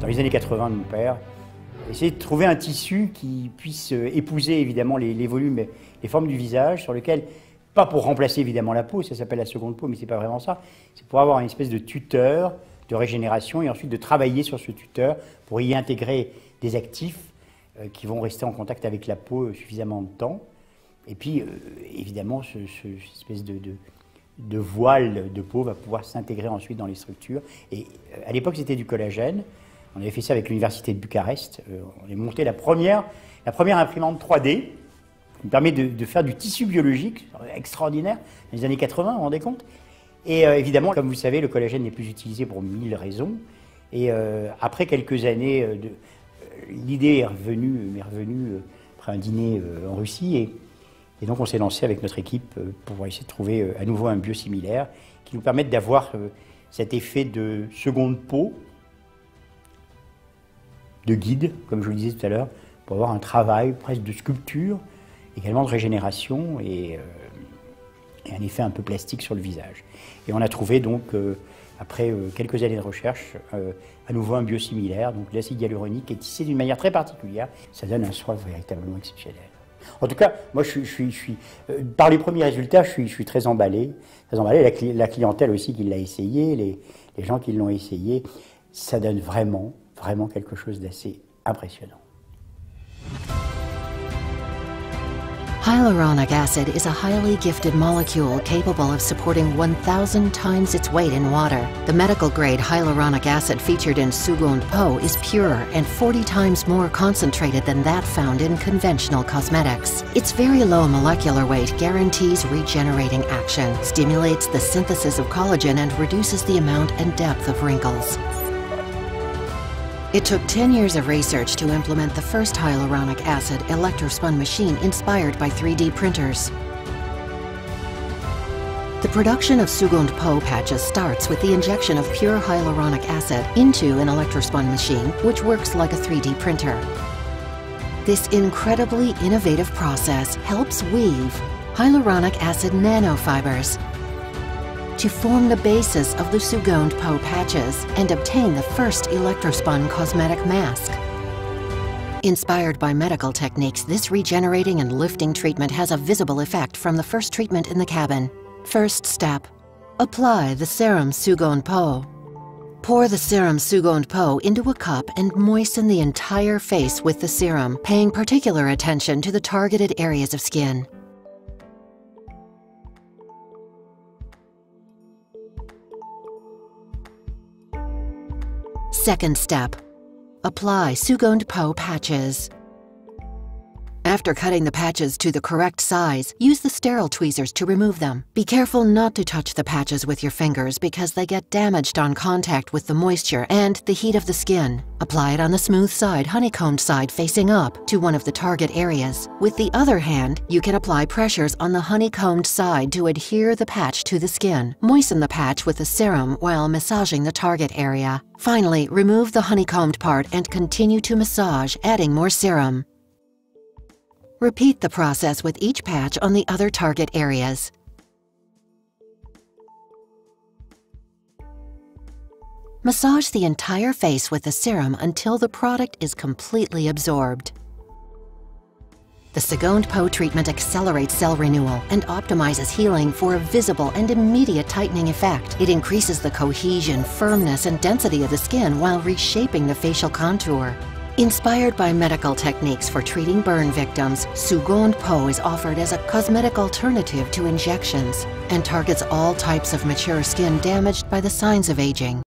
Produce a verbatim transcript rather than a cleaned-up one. dans les années quatre-vingt de mon père. Essayer de trouver un tissu qui puisse épouser évidemment les, les volumes, les formes du visage, sur lequel, pas pour remplacer évidemment la peau, ça s'appelle la seconde peau, mais c'est pas vraiment ça, c'est pour avoir une espèce de tuteur de régénération et ensuite de travailler sur ce tuteur pour y intégrer des actifs euh, qui vont rester en contact avec la peau suffisamment de temps. Et puis, euh, évidemment, ce, ce, cette espèce de, de, de voile de peau va pouvoir s'intégrer ensuite dans les structures. Et euh, à l'époque, c'était du collagène. On avait fait ça avec l'Université de Bucarest. Euh, on a monté la première, la première imprimante trois D qui permet de, de faire du tissu biologique extraordinaire dans les années quatre-vingt, vous vous rendez compte? Et euh, évidemment, comme vous le savez, le collagène n'est plus utilisé pour mille raisons. Et euh, après quelques années, euh, euh, l'idée est revenue, est revenue euh, après un dîner euh, en Russie. Et, et donc on s'est lancé avec notre équipe euh, pour essayer de trouver euh, à nouveau un biosimilaire qui nous permette d'avoir euh, cet effet de seconde peau, de guide, comme je vous le disais tout à l'heure, pour avoir un travail presque de sculpture, également de régénération et, euh, et un effet un peu plastique sur le visage. Et on a trouvé donc, euh, après euh, quelques années de recherche, euh, à nouveau un biosimilaire, donc l'acide hyaluronique est tissé d'une manière très particulière. Ça donne un soin véritablement exceptionnel. En tout cas, moi, je, je, je, je suis, euh, par les premiers résultats, je suis, je suis très emballé. Très emballé. La, cli- la clientèle aussi qui l'a essayé, les, les gens qui l'ont essayé, ça donne vraiment Vraiment quelque chose d'assez impressionnant. Hyaluronic acid is a highly gifted molecule capable of supporting one thousand times its weight in water. The medical-grade hyaluronic acid featured in Seconde Peau is purer and forty times more concentrated than that found in conventional cosmetics. Its very low molecular weight guarantees regenerating action, stimulates the synthesis of collagen, and reduces the amount and depth of wrinkles. It took ten years of research to implement the first hyaluronic acid electrospun machine inspired by three D printers. The production of Seconde Peau patches starts with the injection of pure hyaluronic acid into an electrospun machine, which works like a three D printer. This incredibly innovative process helps weave hyaluronic acid nanofibers to form the basis of the Seconde Peau patches and obtain the first electrospun cosmetic mask. Inspired by medical techniques, this regenerating and lifting treatment has a visible effect from the first treatment in the cabin. First step, apply the serum Seconde Peau. Pour the serum Seconde Peau into a cup and moisten the entire face with the serum, paying particular attention to the targeted areas of skin. Second step, apply Seconde Peau patches. After cutting the patches to the correct size, use the sterile tweezers to remove them. Be careful not to touch the patches with your fingers because they get damaged on contact with the moisture and the heat of the skin. Apply it on the smooth side, honeycombed side facing up to one of the target areas. With the other hand, you can apply pressures on the honeycombed side to adhere the patch to the skin. Moisten the patch with the serum while massaging the target area. Finally, remove the honeycombed part and continue to massage, adding more serum. Repeat the process with each patch on the other target areas. Massage the entire face with the serum until the product is completely absorbed. The Seconde Peau treatment accelerates cell renewal and optimizes healing for a visible and immediate tightening effect. It increases the cohesion, firmness, and density of the skin while reshaping the facial contour. Inspired by medical techniques for treating burn victims, Seconde Peau is offered as a cosmetic alternative to injections and targets all types of mature skin damaged by the signs of aging.